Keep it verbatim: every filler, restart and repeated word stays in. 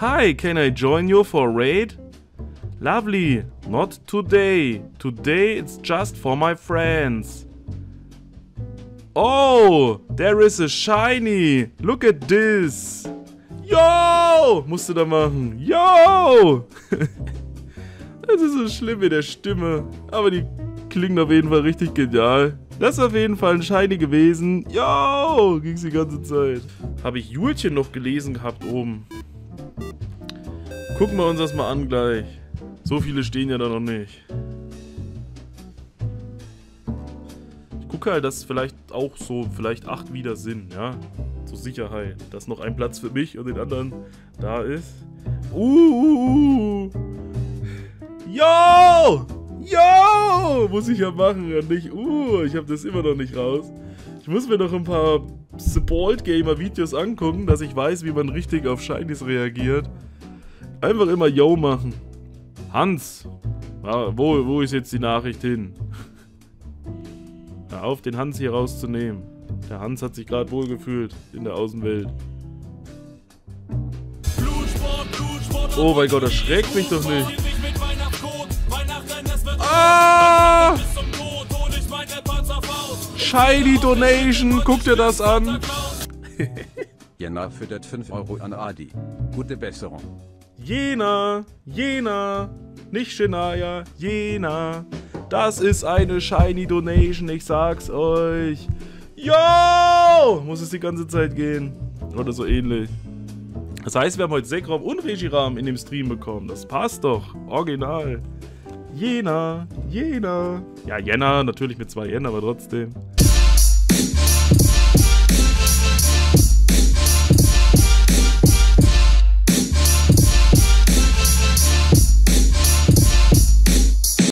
Hi, can I join you for a raid? Lovely, not today. Today it's just for my friends. Oh, there is a shiny. Look at this. Yo, musst du da machen. Yo. Das ist so schlimm mit der Stimme. Aber die klingt auf jeden Fall richtig genial. Das ist auf jeden Fall ein Shiny gewesen. Yo, ging's die ganze Zeit. Habe ich Julchen noch gelesen gehabt oben. Gucken wir uns das mal an gleich. So viele stehen ja da noch nicht. Ich gucke halt, dass vielleicht auch so, vielleicht acht wieder sind, ja. Zur Sicherheit, dass noch ein Platz für mich und den anderen da ist. Uh! Yo! Yo! Muss ich ja machen und nicht. Uh, ich habe das immer noch nicht raus. Ich muss mir noch ein paar Support Gamer Videos angucken, dass ich weiß, wie man richtig auf Shinies reagiert. Einfach immer Yo machen. Hans, wo, wo ist jetzt die Nachricht hin? Hör auf, den Hans hier rauszunehmen. Der Hans hat sich gerade wohlgefühlt in der Außenwelt. Oh mein Gott, das schreckt mich doch nicht. Ah! Shiny Donation, guck dir das an. Jenna füttert fünf Euro an Adi. Gute Besserung. Jena, Jena, nicht Shania, Jena. Das ist eine Shiny Donation, ich sag's euch. Yo! Muss es die ganze Zeit gehen. Oder so ähnlich. Das heißt, wir haben heute Zekrom und Regiram in dem Stream bekommen. Das passt doch. Original. Jena, Jena. Ja, Jenna, natürlich mit zwei N, aber trotzdem.